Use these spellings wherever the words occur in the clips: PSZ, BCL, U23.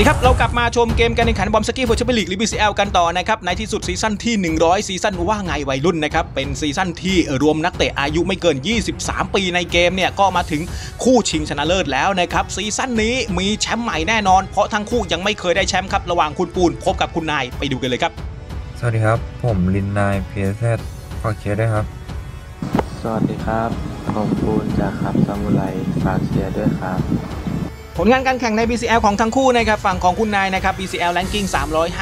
สวัสดีครับเรากลับมาชมเกมการแข่งขันบอลสกี้ฟุตบอลลีกหรือ BCL กันต่อนะครับในที่สุดซีซั่นที่100ซีซั่นว่าไงวัยรุ่นนะครับเป็นซีซั่นที่รวมนักเตะอายุไม่เกิน23ปีในเกมเนี่ยก็มาถึงคู่ชิงชนะเลิศแล้วนะครับซีซั่นนี้มีแชมป์ใหม่แน่นอนเพราะทั้งคู่ยังไม่เคยได้แชมป์ครับระหว่างคุณปูนพบกับคุณนายไปดูกันเลยครับสวัสดีครับผมลินนาย PSZ ฝากเชียร์ด้วยครับสวัสดีครับผมปูนจากครับซามูไรฝากเชียร์ด้วยครับผลงานการแข่งใน BCL ของทั้งคู่นะครับฝั่งของคุณนายนะครับ BCL Ranking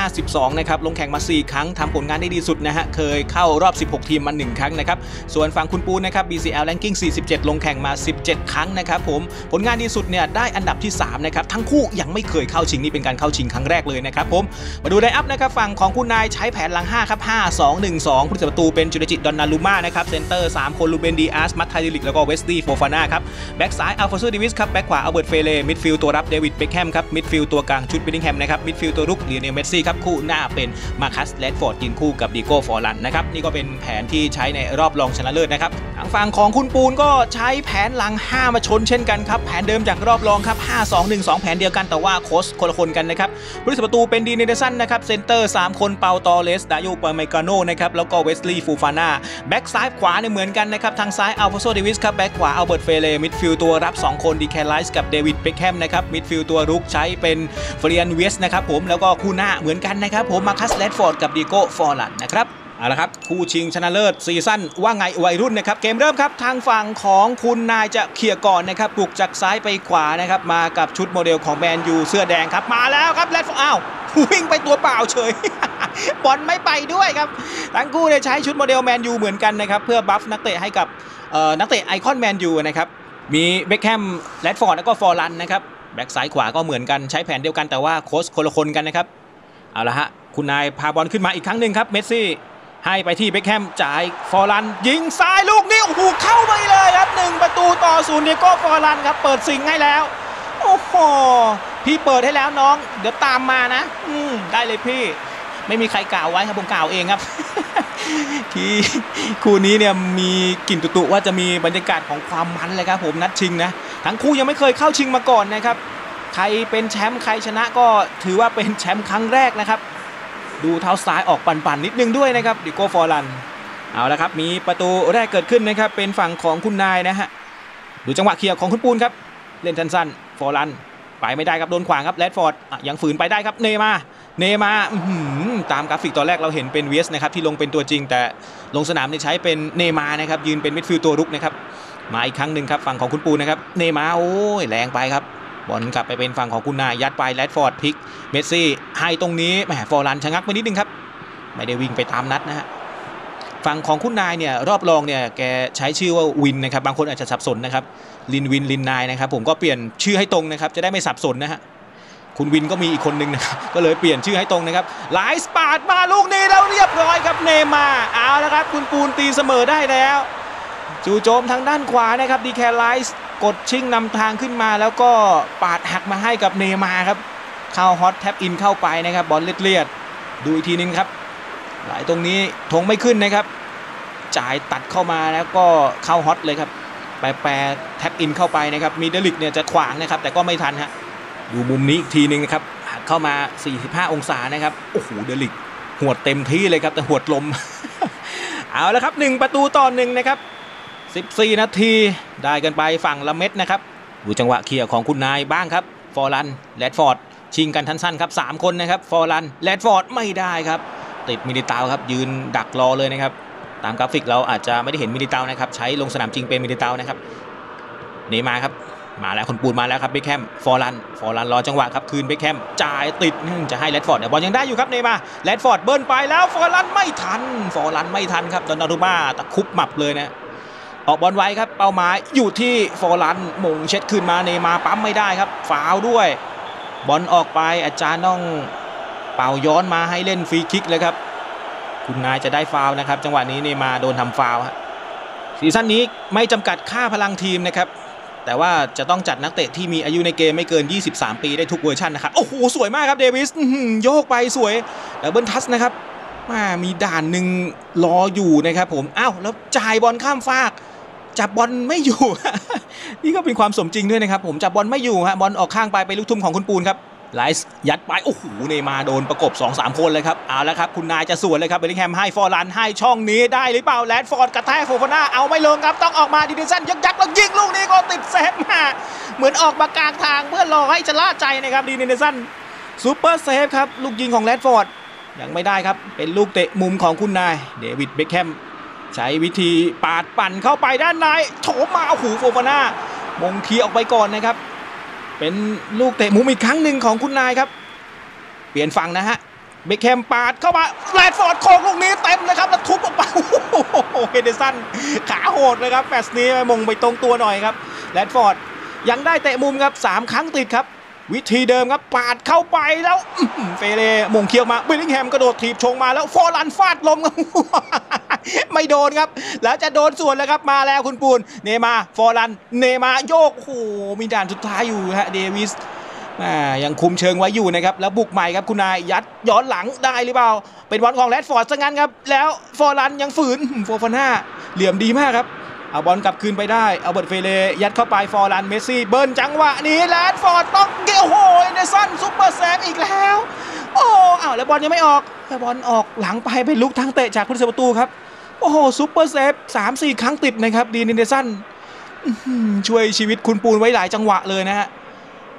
352นะครับลงแข่งมา4ครั้งทำผลงานได้ดีสุดนะฮะเคยเข้ารอบ16ทีมมา1ครั้งนะครับส่วนฝั่งคุณปูนนะครับ BCL Ranking 47ลงแข่งมา17ครั้งนะครับผมผลงานดีสุดเนี่ยได้อันดับที่3นะครับทั้งคู่ยังไม่เคยเข้าชิงนี่เป็นการเข้าชิงครั้งแรกเลยนะครับผมมาดูไลน์อัพนะครับฝั่งของคุณนายใช้แผนหลัง5ครับ5-2-1-2 ผู้จัดประตูเป็นจุลจิตดอนนารุม่านะครับเซนเตอร์3คนลูเบนดีอาสมัตไทลิกแล้วก็เวสตี้โฟฟาน่าครับแบ็กซ้ายอัลฟาโซดิวิสครับแบ็กขวาอัลเบิร์ตเฟเล่มิดฟิลด์ตัวรับเดวิดเบคแฮมครับมิดฟิลด์ตัวกลางชุดเบลลิงแฮมนะครับมิดฟิลด์ตัวรุกเลียนเนลเมสซี่ครับคู่หน้าเป็นมาคัสแรดฟอร์ดยืนคู่กับดิโก้ฟอร์ลันนะครับนี่ก็เป็นแผนที่ใช้ในรอบรองชนะเลิศนะครับทางฝั่งของคุณปูนก็ใช้แผนหลัง5มาชนเช่นกันครับแผนเดิมจากรอบรองครับ5-2-1-2 แผนเดียวกันแต่ว่าโค้ชคนละคนกันนะครับผู้รักษาประตูเป็นดีเนเดสันนะครับเซนเตอร์3คนเปาตอเลสดาโยปาเมกาโนนะครับแล้วก็เวสลีย์ฟูฟาน่าแบ็กซ้ายขวาเนี่ยเหมือนกันนะครับทางซ้ายอัลฟาโซเดวิสครับแบ็กขวาอัลเบิร์ตเฟเล่มิดฟิลด์ตัวรับ2คนดีแคลไลส์กับเดวิดเบคแฮมนะครับมิดฟิลด์ตัวรุกใช้เป็นเฟรียนเวสนะครับผมแล้วก็คู่หน้าเหมือนกันนะครับผมมาคัสแรดฟอร์ดกับดิโก้ฟอร์ลันนะครับเอาละครับคู่ชิงชนะเลิศซีซั่นว่าไงวัยรุ่นนะครับเกมเริ่มครับทางฝั่งของคุณนายจะเขี่ยก่อนนะครับปลุกจากซ้ายไปขวานะครับมากับชุดโมเดลของแมนยูเสื้อแดงครับมาแล้วครับแรดฟอร์ดอ้าววิ่งไปตัวเปล่าเฉยบอลไม่ไปด้วยครับทั้งคู่เนี่ยใช้ชุดโมเดลแมนยูเหมือนกันนะครับเพื่อบัฟนักเตะให้กับนักเตะไอคอนแมนยูนะครับมีเบคแฮมแรดฟอร์ดแล้วก็ฟอร์ลันนะครับแบ็กซ้ายขวาก็เหมือนกันใช้แผนเดียวกันแต่ว่าโค้ชคนละคนกันนะครับเอาละฮะคุณนายพาบอลขึ้นมาอีกครั้งหนึ่งครับเมสซี่ให้ไปที่เบคแฮมจ่ายฟอร์ลันยิงซ้ายลูกนี้โอ้โหเข้าไปเลยครับ1-0ดิโก้ฟอร์ลันครับเปิดสิงให้แล้วโอ้โหพี่เปิดให้แล้วน้องเดี๋ยวตามมานะได้เลยพี่ไม่มีใครกล่าวไว้ครับผมกล่าวเองครับที่คู่นี้เนี่ยมีกลิ่นตุว่าจะมีบรรยากาศของความมันเลยครับผมนัดชิงนะทั้งคู่ยังไม่เคยเข้าชิงมาก่อนนะครับใครเป็นแชมป์ใครชนะก็ถือว่าเป็นแชมป์ครั้งแรกนะครับดูเท้าซ้ายออกปั่นๆนิดนึงด้วยนะครับดิโก้ฟอร์ลันเอาละครับมีประตูแรกเกิดขึ้นนะครับเป็นฝั่งของคุณนายนะฮะดูจังหวะเคลียร์ของคุณปูนครับเล่นสั้นๆฟอร์ลันไปไม่ได้ครับโดนขวางครับแรดฟอร์ดยังฝืนไปได้ครับเนมาตามกราฟิกตอนแรกเราเห็นเป็นเวสนะครับที่ลงเป็นตัวจริงแต่ลงสนามเนี่ยใช้เป็นเนมานะครับยืนเป็นมิดฟิลด์ตัวรุกนะครับมาอีกครั้งหนึ่งครับฝั่งของคุณปูนนะครับเนมาโอ้ยแรงไปครับบอลกลับไปเป็นฝั่งของคุณนายยัดไปแรดฟอร์ดพลิกเมสซี่ให้ตรงนี้แหมฟอร์ลันชะงักไปนิดนึงครับไม่ได้วิ่งไปตามนัดนะฮะฝั่งของคุณนายเนี่ยรอบรองเนี่ยแกใช้ชื่อว่าวินนะครับบางคนอาจจะสับสนนะครับลินวินลินนายนะครับผมก็เปลี่ยนชื่อให้ตรงนะครับจะได้ไม่สับสนนะฮะคุณวินก็มีอีกคนนึงนะครับก็เลยเปลี่ยนชื่อให้ตรงนะครับไลฟ์ปาดมาลูกนี้แล้วเรียบร้อยครับเนมาเอาละครับคุณปูนตีเสมอได้แล้วจู่โจมทางด้านขวานะครับดีแคลไลส์กดชิงนำทางขึ้นมาแล้วก็ปาดหักมาให้กับเนมาครับเข้าฮอตแท็บอินเข้าไปนะครับบอลเลียดดูอีกทีนึงครับไหลตรงนี้ทงไม่ขึ้นนะครับจ่ายตัดเข้ามาแล้วก็เข้าฮอตเลยครับไปแปรแท็บอินเข้าไปนะครับมีเดลิกเนี่ยจะขวางนะครับแต่ก็ไม่ทันฮะดูมุมนี้อีกทีนึงนะครับหักเข้ามา45องศานะครับโอ้โหเดลิกหวดเต็มที่เลยครับแต่หวดลม เอาละครับ1-1นะครับ14นาทีได้กันไปฝั่งละเม็ดนะครับดูจังหวะเคลียร์ของคุณนายบ้างครับฟอร์ลันแรดฟอร์ดชิงกันทันสั้นครับ3คนนะครับฟอร์ลันแรดฟอร์ดไม่ได้ครับติดมิลิตาวครับยืนดักรอเลยนะครับตามกราฟิกเราอาจจะไม่ได้เห็นมิลิตาวนะครับใช้ลงสนามจริงเป็นมิลิตาวนะครับเนมาครับมาแล้วคนปูนมาแล้วครับเบคแฮมฟอร์ลันรอจังหวะครับคืนเบคแฮมจ่ายติดจะให้แรดฟอร์ดบอลยังได้อยู่ครับเนมาแรดฟอร์ดเบิร์นไปแล้วฟอร์ลันไม่ทันครับดอนนารุม่าตะคุบหมับเลยนะออกบอลไว้ครับเป้าหมายอยู่ที่ฟอร์ลันมงเช็ดขึ้นมาเนมาปั๊มไม่ได้ครับฟาวด้วยบอลออกไปอาจารย์ต้องเป่าย้อนมาให้เล่นฟรีคิกเลยครับคุณนายจะได้ฟาวนะครับจังหวะนี้เนมาโดนทำฟาวฮะซีซั่นนี้ไม่จำกัดค่าพลังทีมนะครับแต่ว่าจะต้องจัดนักเตะที่มีอายุในเกมไม่เกิน23ปีได้ทุกเวอร์ชันนะครับโอ้โหสวยมากครับเดวิสโยกไปสวยดับเบิลทัชนะครับมีด่านหนึ่งรออยู่นะครับผมอ้าวแล้วจ่ายบอลข้ามฟากจับบอลไม่อยู่ นี่ก็เป็นความสมจริงด้วยนะครับผมจับบอลไม่อยู่ฮะบอลออกข้างไปลูกทุ่มของคุณปูนครับ ไลส์ยัดไปโอ้โหเนมาโดนประกบ 2-3 คนเลยครับเอาละครับคุณนายจะสวนเลยครับเบลลิงแฮมให้ฟอร์ลันให้ช่องนี้ได้หรือเปล่าแรดฟอร์ดกระแทกโฟฟาน่าเอาไม่ลงครับต้องออกมาดิเดนเซนยัดแล้วยิงลูกนี้ก็ติดเซฟมาเหมือนออกมากลางทางเพื่อรอให้ชะล่าใจนะครับดิเดนเซนซูเปอร์เซฟครับลูกยิงของแรดฟอร์ดยังไม่ได้ครับเป็นลูกเตะมุมของคุณนายเดวิดเบคแฮมใช้วิธีปาดปั่นเข้าไปด้านในโถมมาโอ้โหโฟฟาน่ามงทีออกไปก่อนนะครับเป็นลูกเตะมุมอีกครั้งหนึ่งของคุณนายครับเปลี่ยนฝั่งนะฮะเบคแฮมปาดเข้ามาแรดฟอร์ดโค้งลูกนี้เต็มเลยครับแล้วทุบออกไปโอ้โหเฮเดสันขาโหดเลยครับแฟสนี้มงไปตรงตัวหน่อยครับแรดฟอร์ดยังได้เตะมุมครับ3 ครั้งติดครับวิธีเดิมครับปาดเข้าไปแล้วเฟเร่มงเคี้ยวมาเบลลิงแฮมกระโดดถีบชงมาแล้วฟอร์ลันฟาดลมครับไม่โดนครับแล้วจะโดนส่วนแล้วครับมาแล้วคุณปูนเนมาฟอร์ลันเนมาโยกโอ้โหมีด่านสุดท้ายอยู่ฮะเดวิสยังคุมเชิงไว้อยู่นะครับแล้วบุกใหม่ครับคุณนายยัดย้อนหลังได้หรือเปล่าเป็นบอลของแรดฟอร์ดซะงั้นครับแล้วฟอร์ลันยังฝืนโฟฟาน่าเหลี่ยมดีมากครับเอาบอลกลับคืนไปได้เอาเบิร์ตเฟเล่ยัดเข้าไปฟอร์ลันเมสซี่เบิร์นจังหวะนี้แรดฟอร์ดต้องเกี่ยวโหยในสั้นซุปเปอร์แซฟอีกแล้วโอ้เอาแล้วบอลยังไม่ออกแต่บอลออกหลังไปเป็นลุกทางเตะจากผู้รักษาประตูครับโอ้โหซุปเปอร์เซฟ 3-4 ครั้งติดนะครับดีนินเดสันช่วยชีวิตคุณปูนไว้หลายจังหวะเลยนะฮะ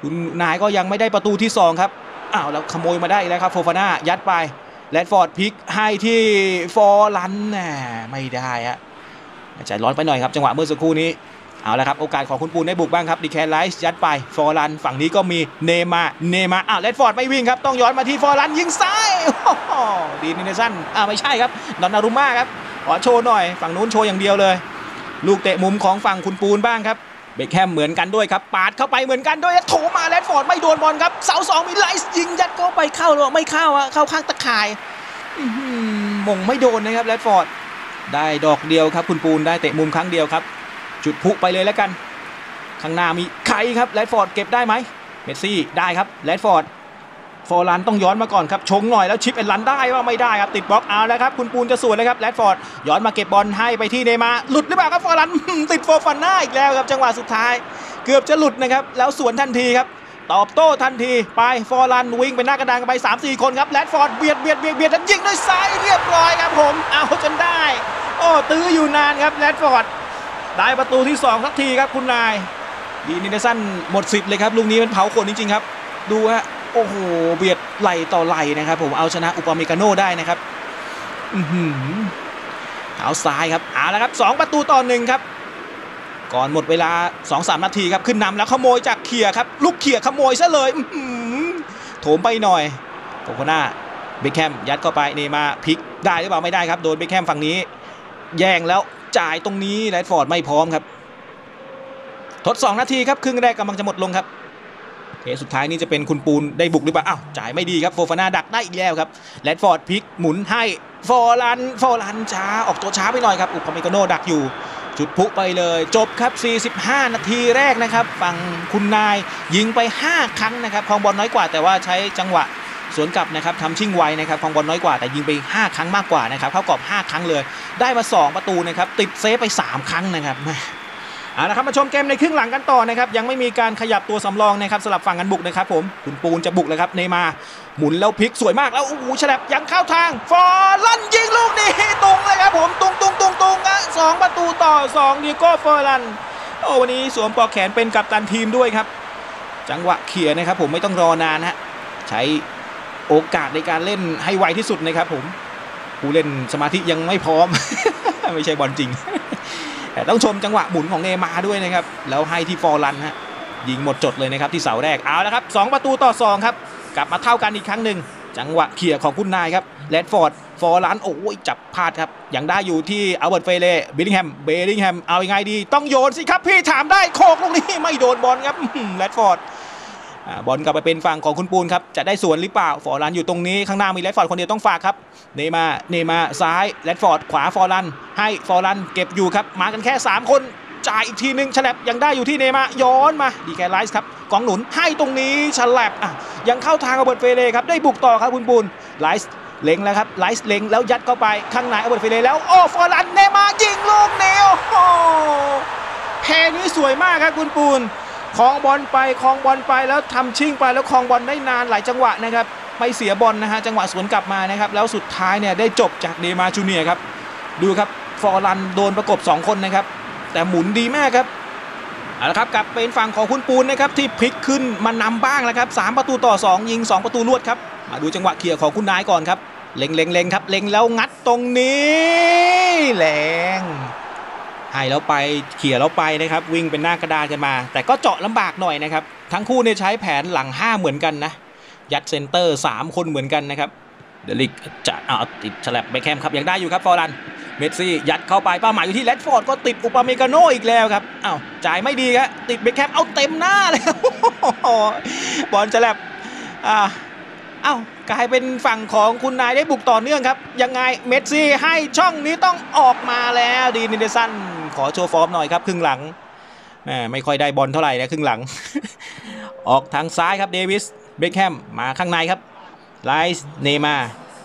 คุณนายก็ยังไม่ได้ประตูที่2ครับอ้าวแล้วขโมยมาได้แล้วครับโฟฟาน่ายัดไปแรดฟอร์ดพลิกให้ที่ฟอร์ลันน่ะไม่ได้ฮะใจร้อนไปหน่อยครับจังหวะเมื่อสักครู่นี้เอาละครับโอกาสของคุณปูนได้บุกบ้างครับดิแคนไลซ์ยัดไปฟอร์ลันฝั่งนี้ก็มีเนมาอ้าวแรดฟอร์ดไม่วิ่งครับต้องย้อนมาที่ฟอร์ลันยิงซ้ายดีนินเดสันไม่ใช่ครับดอนนารุม่าครับขอโชว์หน่อยฝั่งนู้นโชว์อย่างเดียวเลยลูกเตะมุมของฝั่งคุณปูนบ้างครับเบคแฮมเหมือนกันด้วยครับปาดเข้าไปเหมือนกันด้วยโถมาแรดฟอร์ดไม่โดนบอลครับเสาสองมีไลส์ยิงยัดเข้าไปเข้าหรือไม่เข้าอะเข้าข้างตะข่ายมงไม่โดนนะครับแรดฟอร์ดได้ดอกเดียวครับคุณปูนได้เตะมุมครั้งเดียวครับจุดพุไปเลยแล้วกันข้างหน้ามีใครครับแรดฟอร์ดเก็บได้ไหมเมสซี่ได้ครับแรดฟอร์ดฟอร์ลันต้องย้อนมาก่อนครับชงหน่อยแล้วชิปแอนลันได้ว่าไม่ได้ครับติดบล็อกเอาแล้วครับคุณปูนจะสวนเลยครับแรดฟอร์ดย้อนมาเก็บบอลให้ไปที่เนมาหลุดหรือเปล่าครับฟอร์ลันติดโฟฟาน่าอีกแล้วครับจังหวะสุดท้ายเกือบจะหลุดนะครับแล้วสวนทันทีครับตอบโต้ทันทีไปฟอร์ลันวิ่งไปหน้ากระดานกันไป 3-4 คนครับแรดฟอร์ดเบียดแล้วยิงด้วยซ้ายเรียบร้อยครับผมเอาจนได้โอ้ตื้ออยู่นานครับแรดฟอร์ดได้ประตูที่2สักทีครับคุณนายดีนิเดสันหมดสิทธิ์เลยครับลูกนี้มันเผาคนจริงๆครับดูฮะโอ้โหเบียดไหลต่อไหลนะครับผมเอาชนะอุปาเมกาโน่ได้นะครับเอาซ้ายครับเอาละครับ2-1ครับก่อนหมดเวลา 2-3 นาทีครับขึ้นนำแล้วขโมยจากเขียครับลูกเขียขโมยซะเลยโถมไปหน่อยโฟฟาน่าเบคแฮมยัดเข้าไปเนมาพลิกได้หรือเปล่าไม่ได้ครับโดนเบคแฮมฝั่งนี้แย่งแล้วจ่ายตรงนี้แรดฟอร์ดไม่พร้อมครับทด2นาทีครับครึ่งแรกกำลังจะหมดลงครับเคสุดท้ายนี้จะเป็นคุณปูนได้บุกหรือเปล่าอ้าวจ่ายไม่ดีครับโฟฟาน่าดักได้อีกแล้วครับแรดฟอร์ดพลิกหมุนให้ฟอร์ลันช้าออกตัวช้าไปหน่อยครับอุปาเมกาโน่ดักอยู่จุดพุไปเลยจบครับ45นาทีแรกนะครับฝั่งคุณนายยิงไป5ครั้งนะครับครองบอลน้อยกว่าแต่ว่าใช้จังหวะสวนกลับนะครับทำชิ่งไวนะครับครองบอลน้อยกว่าแต่ยิงไป5ครั้งมากกว่านะครับเข้ากรอบ5ครั้งเลยได้มา2ประตูนะครับติดเซฟไป3ครั้งนะครับเอาละครับมาชมเกมในครึ่งหลังกันต่อนะครับยังไม่มีการขยับตัวสำรองนะครับสลับฝั่งกันบุกนะครับผมคุณปูนจะบุกเลยครับเนมาหมุนแล้วพลิกสวยมากแล้วโอ้โหฉลับยังเข้าทางฟอร์ลันยิงลูกนี้ตุงเลยครับผมตุงอ่ะ2ประตูต่อ2ดิโก้ฟอร์ลันโอ้วันนี้สวมปลอกแขนเป็นกัปตันทีมด้วยครับจังหวะเขี่ยนะครับผมไม่ต้องรอนานฮะใช้โอกาสในการเล่นให้ไวที่สุดนะครับผมผู้เล่นสมาธิยังไม่พร้อม ไม่ใช่บอลจริง แต่ต้องชมจังหวะหมุนของเนมาด้วยนะครับแล้วให้ที่ฟอร์ลันฮะยิงหมดจดเลยนะครับที่เสาแรกเอาแล้วครับ2-2ครับกลับมาเท่ากันอีกครั้งหนึ่งจังหวะเขี่ยของคุณนายครับแรดฟอร์ดฟอร์ลันโอ้ยจับพลาดครับยังได้อยู่ที่อัลเบิร์ตเฟเล่เบลลิงแฮมเอายังไงดีต้องโยนสิครับพี่ถามได้โคกตรงนี้ไม่โดนบอลครับแรดฟอร์ดบอลกลับไปเป็นฝั่งของคุณปูนครับจะได้สวนหรือเปล่าฟอร์ลันอยู่ตรงนี้ข้างหน้ามีแรดฟอร์ดคนเดียวต้องฝากครับเนมาซ้ายแรดฟอร์ดขวาฟอร์ลันให้ฟอร์ลันเก็บอยู่ครับมากันแค่3คนจ่ายอีกทีนึงฉลับยังได้อยู่ที่เนมาย้อนมาดีแคไลส์ครับกองหนุนให้ตรงนี้ฉลับยังเข้าทางอัลเบิร์ตเฟเล่ครับได้บุกต่อครับคุณปูนไลส์เล็งแล้วครับไลส์เล็งแล้วยัดเข้าไปข้างในอัลเบิร์ตเฟเล่แล้วโอ้ฟอร์ลันเนมายิงลูกเดียวโอ้เพลนี้สวยมากครับคุณปูน คลองบอลไปคลองบอลไปแล้วทำชิ่งไปแล้วคลองบอลได้นานหลายจังหวะนะครับไม่เสียบอล นะฮะจังหวะสวนกลับมานะครับแล้วสุดท้ายเนี่ยได้จบจากเนย์มาร์จูเนียร์ครับดูครับฟอร์ลันโดนประกบ2คนนะครับแต่หมุนดีมากครับเอาละครับกลับเป็นฝั่งของคุณปูนนะครับที่พลิกขึ้นมานำบ้างแล้วครับ3ประตูต่อ2ยิง2ประตูรวดครับมาดูจังหวะเคลียร์ของคุณนายก่อนครับเล็งๆครับเล็งแล้วงัดตรงนี้แรงให้แล้วไปเขี่ยแล้วไปนะครับวิ่งเป็นหน้ากระดานกันมาแต่ก็เจาะลำบากหน่อยนะครับทั้งคู่เนี่ยใช้แผนหลัง5เหมือนกันนะยัดเซนเตอร์3คนเหมือนกันนะครับเดลิกจะติดฉลับไปแคมครับยังได้อยู่ครับฟอรันเมสซี่ยัดเข้าไปเป้าหมายอยู่ที่แรดฟอร์ดก็ติดอุปเมกาโนอีกแล้วครับอ้าวจ่ายไม่ดีครับติดไปแคมเอาเต็มหน้าเลยบอลฉลับอ้าวกลายเป็นฝั่งของคุณนายได้บุกต่อเนื่องครับยังไงเมสซี่ให้ช่องนี้ต้องออกมาแล้วดีนิเดสันขอโชว์ฟอร์มหน่อยครับครึ่งหลังไม่ค่อยได้บอลเท่าไหร่นะครึ่งหลัง ออกทางซ้ายครับเดวิสเบคแฮมมาข้างในครับไลส์เนมา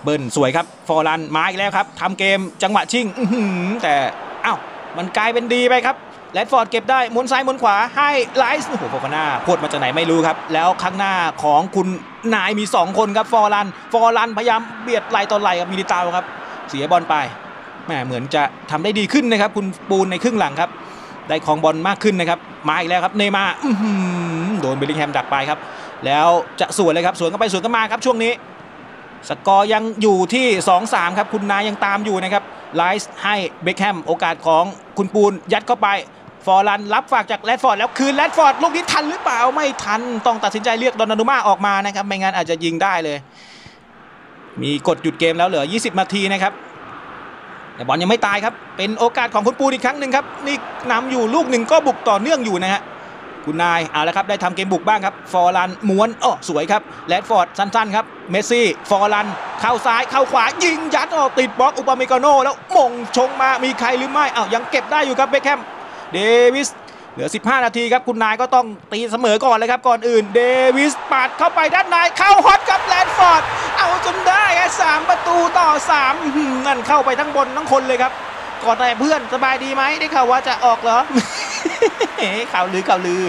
เบิร์นสวยครับฟอร์ลันมาอีกแล้วครับทำเกมจังหวะชิงแต่อ้าวมันกลายเป็นดีไปครับแรดฟอร์ดเก็บได้มุนซ้ายมุนขวาให้ไลส์โอ้โหฟอร์น่าโคตรมาจากไหนไม่รู้ครับแล้วข้างหน้าของคุณนายมี2คนครับฟอร์ลันพยายามเบียดไหลต่อไหลกับมิลิตาวครับเสียบอลไปแหมเหมือนจะทำได้ดีขึ้นนะครับคุณปูนในครึ่งหลังครับได้ของบอลมากขึ้นนะครับมาอีกแล้วครับเนย์มาโดนเบลลิงแฮมดักไปครับแล้วจะสวนเลยครับสวนก็ไปสวนก็มาครับช่วงนี้สกอร์ยังอยู่ที่ 2-3 ครับคุณนายยังตามอยู่นะครับไลส์ให้เบคแฮมโอกาสของคุณปูนยัดเข้าไปฟอร์ลันรับฝากจากแรดฟอร์ดแล้วคืนแรดฟอร์ดลูกนี้ทันหรือเปล่าไม่ทันต้องตัดสินใจเรียกดอนนารุม่าออกมานะครับไม่งั้นอาจจะยิงได้เลยมีกดหยุดเกมแล้วเหลือ20นาทีนะครับแต่บอลยังไม่ตายครับเป็นโอกาสของคุณปูนอีกครั้งหนึ่งครับนี่นำอยู่ลูกหนึ่งก็บุกต่อเนื่องอยู่นะฮะคุณนายเอาละครับได้ทำเกมบุกบ้างครับฟอร์ลันม้วนอ๋อสวยครับแรดฟอร์ดสั้นๆครับเมสซี่ฟอร์ลันเข้าซ้ายเข้าขวายิงยัดออกติดบล็อกอุปาเมกาโนแล้วมงชงมามีใครหรือไม่อ้าวยังเก็บได้อยู่ครับเบคแฮมเดวิสเหลือ15นาทีครับคุณนายก็ต้องตีเสมอก่อนเลยครับก่อนอื่นเดวิสปาดเข้าไปด้านในเข้าฮอตกับแรดฟอร์ดเอาจนได้ครับ3ประตูต่อ3นั่นเข้าไปทั้งบนทั้งคนเลยครับก่อนแต่เพื่อนสบายดีไหมได้ข่าวว่าจะออกเหรอ ข่าวลือ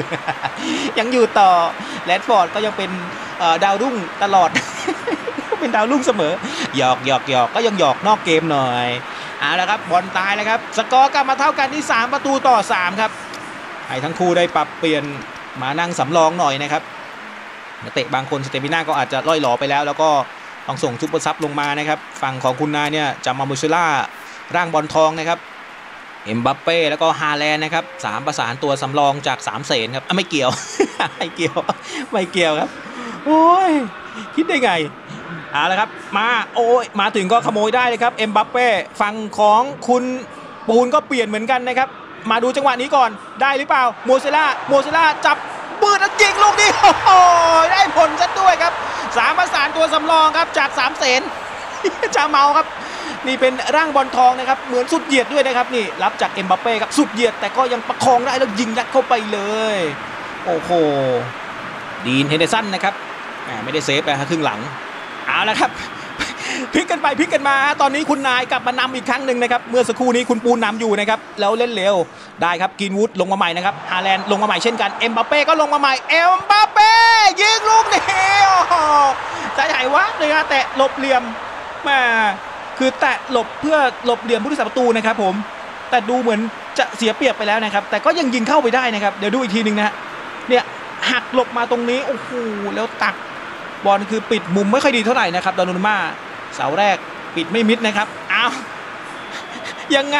ยังอยู่ต่อแรดฟอร์ดก็ยังเป็นดาวรุ่งตลอด เป็นดาวรุ่งเสมอหยอกก็ยังหยอกนอกเกมหน่อยเอาละครับบอลตายแล้วครับสกอร์กลับมาเท่ากันที่3ประตูต่อ3ครับไอ้ทั้งคู่ได้ปรับเปลี่ยนมานั่งสำรองหน่อยนะครับนักเตะบางคนสเตมิน่าก็อาจจะล่อยหลอไปแล้วแล้วก็ต้องส่งซุปเปอร์ซับลงมานะครับฝั่งของคุณนายเนี่ยจามามูเชล่าร่างบอลทองนะครับเอ็มบัปเป้แล้วก็ฮาแลนด์นะครับ3ประสานตัวสำรองจาก3เสนครับไม่เกี่ยว ไม่เกี่ยวครับโอ้ยคิดได้ไงเอาละครับมาโอ้ยมาถึงก็ขโมยได้เลยครับเอ็มบัปเป้ฝั่งของคุณปูนก็เปลี่ยนเหมือนกันนะครับมาดูจังหวะนี้ก่อนได้หรือเปล่าโมเซล่าจับปืนแล้วยิงลูกนี้โอ้ยได้ผลซะด้วยครับ3ประสานตัวสำรองครับจาก3เสน จะเมาครับนี่เป็นร่างบอลทองนะครับเหมือนสุดเหยียดด้วยนะครับนี่รับจากเอ็มบัปเป้ครับสุดเหยียดแต่ก็ยังประคองได้แล้วยิงยัดเข้าไปเลยโอ้โหดีนเฮนเดอร์สันนะครับไม่ได้เซฟนะฮะครึ่งหลังเอาละครับพลิกกันไปพลิกกันมาตอนนี้คุณนายกลับมานำอีกครั้งหนึ่งนะครับเมื่อสักครู่นี้คุณปูนนำอยู่นะครับแล้วเล่นเร็วได้ครับกรีนวูดลงมาใหม่นะครับฮาแลนด์ลงมาใหม่เช่นกันเอ็มบัปเป้ก็ลงมาใหม่เอ็มบัปเป้ยิงลูกนี้ใจหายวะเลยนะแต่หลบเหลี่ยมมาคือแตะหลบเพื่อหลบเหลี่ยมผู้รักษาประตูนะครับผมแต่ดูเหมือนจะเสียเปรียบไปแล้วนะครับแต่ก็ยังยิงเข้าไปได้นะครับเดี๋ยวดูอีกทีหนึ่งนะเนี่ยหักหลบมาตรงนี้โอ้โหแล้วตักบอลคือปิดมุมไม่ค่อยดีเท่าไหร่นะครับดอนนามาเสาแรกปิดไม่มิดนะครับเอายังไง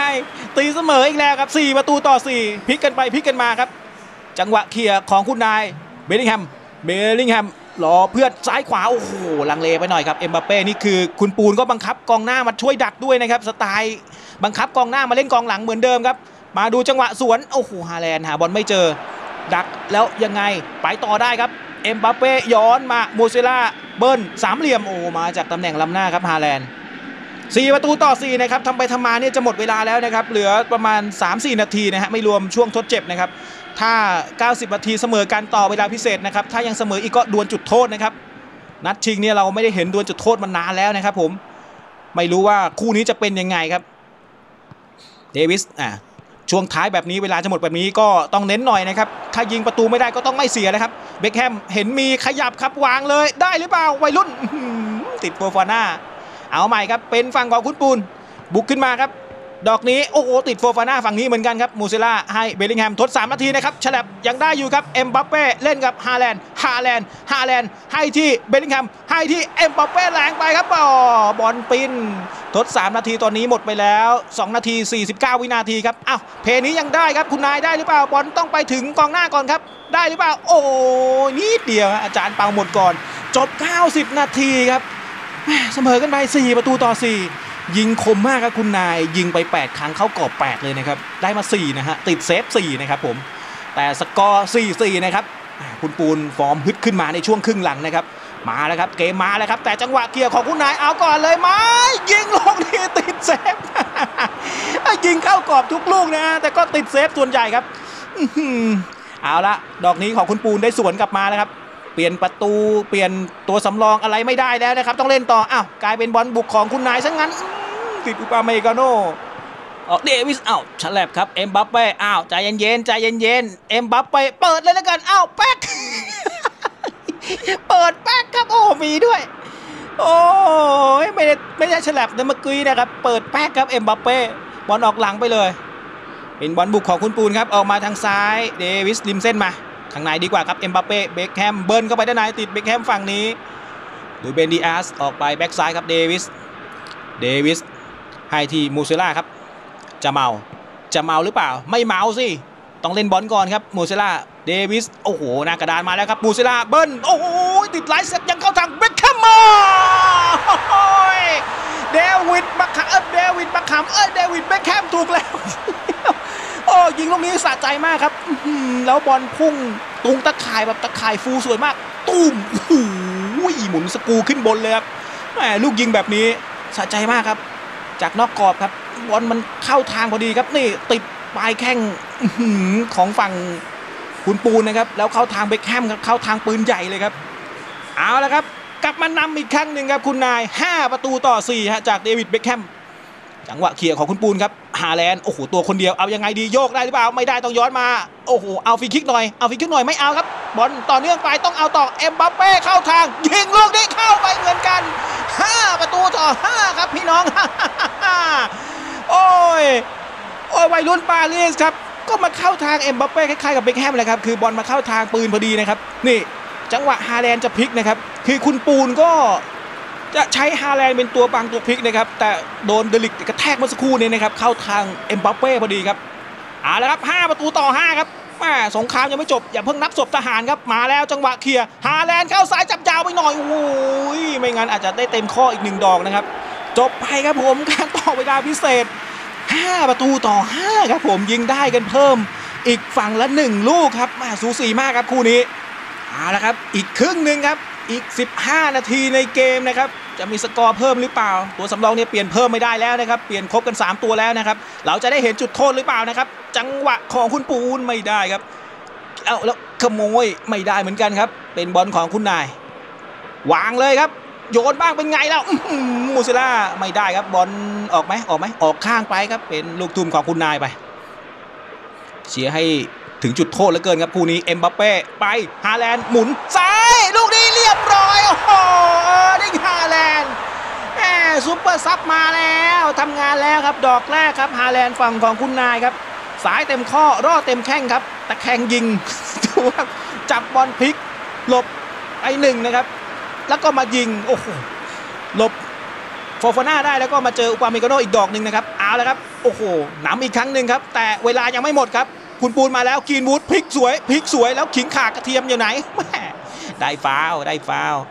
ตีเสมออีกแล้วครับ4ประตูต่อ4พลิกกันไปพลิกกันมาครับจังหวะเคลียร์ของคุณนายเบลลิงแฮมรอเพื่อนซ้ายขวาโอ้โหลังเลไปหน่อยครับเอ็มบัปเป้นี่คือคุณปูนก็บังคับกองหน้ามาช่วยดักด้วยนะครับสไตล์บังคับกองหน้ามาเล่นกองหลังเหมือนเดิมครับมาดูจังหวะสวนโอ้โหฮาแลนด์หาบอลไม่เจอดักแล้วยังไงไปต่อได้ครับเอ็มบัปเป้ย้อนมาโมเซล่าเบิร์นสามเหลี่ยมโอ้มาจากตำแหน่งล้ำหน้าครับฮาแลนด์4ประตูต่อ4นะครับทำไปทำมาเนี่ยจะหมดเวลาแล้วนะครับเหลือประมาณ 3-4 นาทีนะฮะไม่รวมช่วงทดเจ็บนะครับถ้า90นาทีเสมอกันต่อเวลาพิเศษนะครับถ้ายังเสมออีกก็ดวลจุดโทษนะครับนัดชิงเนี่ยเราไม่ได้เห็นดวลจุดโทษมานานแล้วนะครับผมไม่รู้ว่าคู่นี้จะเป็นยังไงครับเดวิส ช่วงท้ายแบบนี้เวลาจะหมดแบบนี้ก็ต้องเน้นหน่อยนะครับถ้ายิงประตูไม่ได้ก็ต้องไม่เสียนะครับเบคแฮมเห็นมีขยับครับวางเลยได้หรือเปล่าวัยรุ่นติดโฟฟาน่าเอาใหม่ครับเป็นฝั่งของคุณปูนบุกขึ้นมาครับดอกนี้โอ้โหติดโฟฟาน่าฝั่งนี้เหมือนกันครับมูเซล่าให้เบลลิงแฮมทด3นาทีนะครับฉลับยังได้อยู่ครับเอ็มบัปเป้เล่นกับฮาแลนด์ให้ที่เบลลิงแฮมให้ที่เอ็มบัปเป้แหลงไปครับบอลปินทด3นาทีตอนนี้หมดไปแล้ว2นาที49วินาทีครับอ้าวเพลนี้ยังได้ครับคุณนายได้หรือเปล่าบอลต้องไปถึงกองหน้าก่อนครับได้หรือเปล่าโอ้นิดเดียวอาจารย์เป่าหมดก่อนจบ90นาทีครับเสมอกันไป4ประตูต่อ4ยิงคมมากครับคุณนายยิงไป8ครั้งเข้ากรอบ8เลยนะครับได้มา4นะฮะติดเซฟ4นะครับผมแต่สกอร์ 4-4 นะครับคุณปูนฟอร์มฮึดขึ้นมาในช่วงครึ่งหลังนะครับมาแล้วครับเกมมาแล้วครับแต่จังหวะเกียร์ของคุณนายเอาก่อนเลยไหมยิงลงนี่ติดเซฟยิงเข้ากรอบทุกลูกนะแต่ก็ติดเซฟส่วนใหญ่ครับเอาละดอกนี้ของคุณปูนได้สวนกลับมาแล้วครับเปลี่ยนประตูเปลี่ยนตัวสำรองอะไรไม่ได้แล้วนะครับต้องเล่นต่ออ้าวกลายเป็นบอลบุกของคุณนายซะงั้นติดอุปาเมกาโนออกเดวิสอ้าวฉลับครับเอ็มบัปเป้อ้าวใจเย็นๆเอ็มบัปเป้เปิดเลยแล้วกันอ้าวแป๊ก เปิดแป๊กครับโอ้มีด้วยโอ้ยไม่ได้ฉลับนะเมื่อกี้นะครับเปิดแป๊กครับเอ็มบัปเป้บอลออกหลังไปเลยเป็นบอลบุกของคุณปูนครับออกมาทางซ้ายเดวิสริมเส้นมาข้างในดีกว่าครับเอ็มบัปเป้เบคแฮมเบิร์นเข้าไปด้านในติดเบคแฮมฝั่งนี้ดูเบนดิอาสออกไปแบ็กซ้ายครับเดวิสให้ที่มูเซล่าครับจะเมาหรือเปล่าไม่เมาสิต้องเล่นบอลก่อนครับมูเซล่าเดวิสโอ้โหหน้ากระดานมาแล้วครับมูเซล่าเบิร์นโอ้โหติดหลายเซตยังเข้าทางเบคแฮมมาเดวิดเบคแฮมถูกแล้วโอ้ยิงลูกนี้สะใจมากครับแล้วบอลพุ่งตรงตะข่ายแบบตะข่ายฟูสวยมากตุ้มโอ้ยหมุนสกูขึ้นบนเลยครับแหมลูกยิงแบบนี้สะใจมากครับจากนอกกรอบครับบอลมันเข้าทางพอดีครับนี่ติดปลายแข้งของฝั่งคุณปูนนะครับแล้วเข้าทางเบคแฮมครับเข้าทางปืนใหญ่เลยครับเอาละครับกลับมานำอีกครั้งหนึ่งครับคุณนาย5ประตูต่อ4ฮะจากเดวิดเบคแฮมจังหวะเขี่ยของคุณปูนครับฮาแลนด์โอ้โหตัวคนเดียวเอายังไงดีโยกได้หรือเปล่าไม่ได้ต้องย้อนมาโอ้โหเอาฟรีคิกหน่อยไม่เอาครับบอลต่อเนื่องไปต้องเอาต่อเอ็มบัปเป้เข้าทางยิงลูกนี้เข้าไปเหมือนกัน5ประตูต่อ5ครับพี่น้อง โอ้ยวัยรุ่นปารีสครับก็มาเข้าทางเอ็มบัปเป้คล้ายๆกับเบคแฮมเลยครับคือบอลมาเข้าทางปืนพอดีนะครับนี่จังหวะฮาแลนด์จะพลิกนะครับคือคุณปูนก็จะใช้ฮาแลนด์เป็นตัวบังตัวพลิกนะครับแต่โดนเดลิกกระแทกเมื่อสักครู่นี้นะครับเข้าทางเอ็มบัปเป้พอดีครับเอาละครับ5ประตูต่อ5ครับสงครามยังไม่จบอย่าเพิ่งนับศพทหารครับมาแล้วจังหวะเคลียร์ฮาแลนด์เข้าซ้ายจับยาวไปหน่อยโอ้ยไม่งั้นอาจจะได้เต็มข้ออีก1ดอกนะครับจบไปครับผมการต่อเวลาพิเศษ5ประตูต่อ5ครับผมยิงได้กันเพิ่มอีกฝั่งละ1ลูกครับสูสีมากครับคู่นี้เอาละครับอีกครึ่งหนึ่งครับอีก15นาทีในเกมนะครับจะมีสกอร์เพิ่มหรือเปล่าตัวสำรองเนี่ยเปลี่ยนเพิ่มไม่ได้แล้วนะครับเปลี่ยนครบกัน3ตัวแล้วนะครับเราจะได้เห็นจุดโทษหรือเปล่านะครับจังหวะของคุณปูนไม่ได้ครับเอาแล้วขโมยไม่ได้เหมือนกันครับเป็นบอลของคุณนายวางเลยครับโยนบ้างเป็นไงแล้วมูเซล่าไม่ได้ครับบอลออกไหมออกข้างไปครับเป็นลูกทุ่มของคุณนายไปเสียให้ถึงจุดโทษแล้วเกินครับคู่นี้เอ็มบัปเป้ไปฮาแลนด์หมุนซ้ายลูกนี้เรียบร้อยโอ้โหได้ฮาแลนด์แหมซุปเปอร์ซับมาแล้วทำงานแล้วครับดอกแรกครับฮาแลนด์ฝั่งของคุณนายครับสายเต็มข้อรอดเต็มแข้งครับตะแคงยิงจับบอลพลิกหลบไอหนึ่งนะครับแล้วก็มายิงโอ้โหหลบโฟฟาน่าได้แล้วก็มาเจออุปาเมกาโนอีกดอกหนึ่งนะครับเอาแล้วครับโอ้โหหนำอีกครั้งหนึ่งครับแต่เวลายังไม่หมดครับคุณปูนมาแล้วกินวูดพลิกสวยแล้วขิงขากระเทียมอยู่ไหนได้ฟาว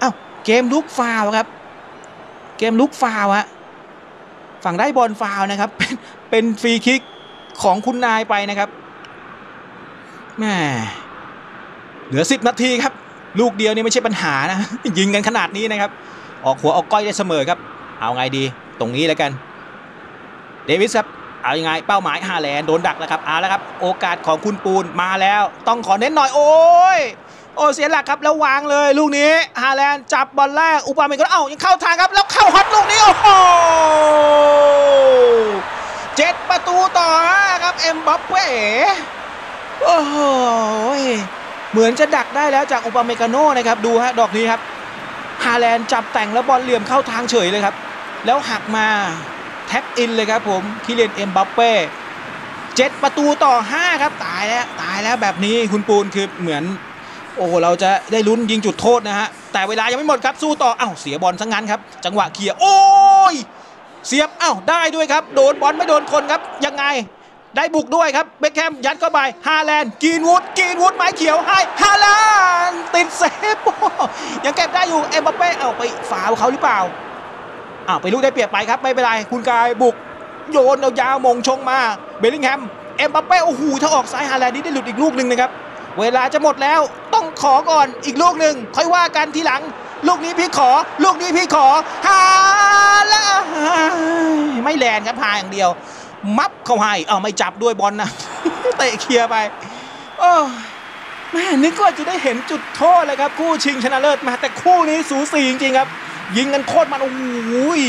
อ้าวเกมลุกฟาวครับฮะฝั่งได้บอลฟาวนะครับเป็นฟรีคิกของคุณนายไปนะครับแหมเหลือ10นาทีครับลูกเดียวนี่ไม่ใช่ปัญหานะยิงกันขนาดนี้นะครับออกหัวออกก้อยได้เสมอครับเอาไงดีตรงนี้แล้วกันเดวิสครับเอายังไงเป้าหมายฮาแลนด์โดนดักแล้วครับเอาแล้วครับโอกาสของคุณปูนมาแล้วต้องขอเน้นหน่อยโอ้ยเสียหลักครับแล้ววางเลยลูกนี้ฮาแลนด์จับบอลแรกอุปาเมกาโนยังเข้าทางครับแล้วเข้าฮอตลูกนี้โอ้โห 7 ประตูต่อ 5 ครับเอ็มบัปเป้โอ้โหเหมือนจะดักได้แล้วจากอุปาเมกาโน่นะครับดูฮะดอกนี้ครับฮาแลนด์จับแต่งแล้วบอลเหลี่ยมเข้าทางเฉยเลยครับแล้วหักมาแท็บอินเลยครับผมคิเลียนเอ็มบัปเป้7 ประตูต่อ 5 ครับตายแล้วแบบนี้คุณปูนคือเหมือนโอ้เราจะได้ลุ้นยิงจุดโทษนะฮะแต่เวลายังไม่หมดครับสู้ต่ออ้าวเสียบอลซะงั้นครับจังหวะเคลียร์โอ้ยเสียบอ้าวได้ด้วยครับโดนบอลไม่โดนคนครับยังไงได้บุกด้วยครับเบ็คแฮมยัดเข้าไปฮาแลนด์กรีนวูดไม้เขียวให้ฮาแลนด์ติดเซฟยังเก็บได้อยู่เอ็มบัปเป้เอาไปฝาวเขาหรือเปล่าอ้าวไปลูกได้เปรียบไปครับไม่เป็นไรคุณกายบุกโยนเอายาวมงชงมาเบลลิงแฮมเอ็มบัปเป้โอ้โหถ้าออกซ้ายฮาแลนด์นี่ได้หลุดอีกลูกหนึ่งนะครับเวลาจะหมดแล้วต้องขอก่อนอีกลูกหนึ่งค่อยว่ากันทีหลังลูกนี้พี่ขอฮาละไม่แลนครับฮาอย่างเดียวมับเข้าให้เอาไม่จับด้วยบอลนะเตะเคลียร์ไปโอ้แม่นึกว่าจะได้เห็นจุดโทษเลยครับคู่ชิงชนะเลิศมาแต่คู่นี้สูสีจริงๆครับยิงกันโคตรมันโอ้ย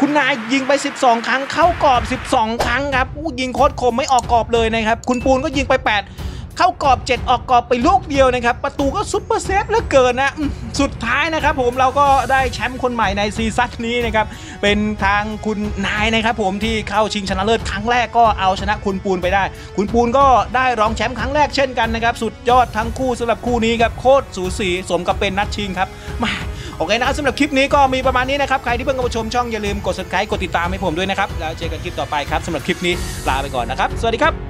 คุณนายยิงไป12ครั้งเข้ากรอบ12ครั้งครับยิงโคตรคมไม่ออกกรอบเลยนะครับคุณปูนก็ยิงไป8เข้ากรอบ7ออกกรอบไปลูกเดียวนะครับประตูก็ซุปเปอร์เซฟเหลือเกินนะสุดท้ายนะครับผมเราก็ได้แชมป์คนใหม่ในซีซั่นนี้นะครับเป็นทางคุณนายนะครับผมที่เข้าชิงชนะเลิศครั้งแรกก็เอาชนะคุณปูนไปได้คุณปูนก็ได้รองแชมป์ครั้งแรกเช่นกันนะครับสุดยอดทั้งคู่สำหรับคู่นี้ครับโคตรสูสีสมกับเป็นนัดชิงครับมาโอเคนะสำหรับคลิปนี้ก็มีประมาณนี้นะครับใครที่เพิ่งเข้ามาชมช่องอย่าลืมกด subscribe กดติดตามให้ผมด้วยนะครับแล้วเจอกันคลิปต่อไปครับสำหรับคลิปนี้ลาไปก่อนนะครับสวัสดีครับ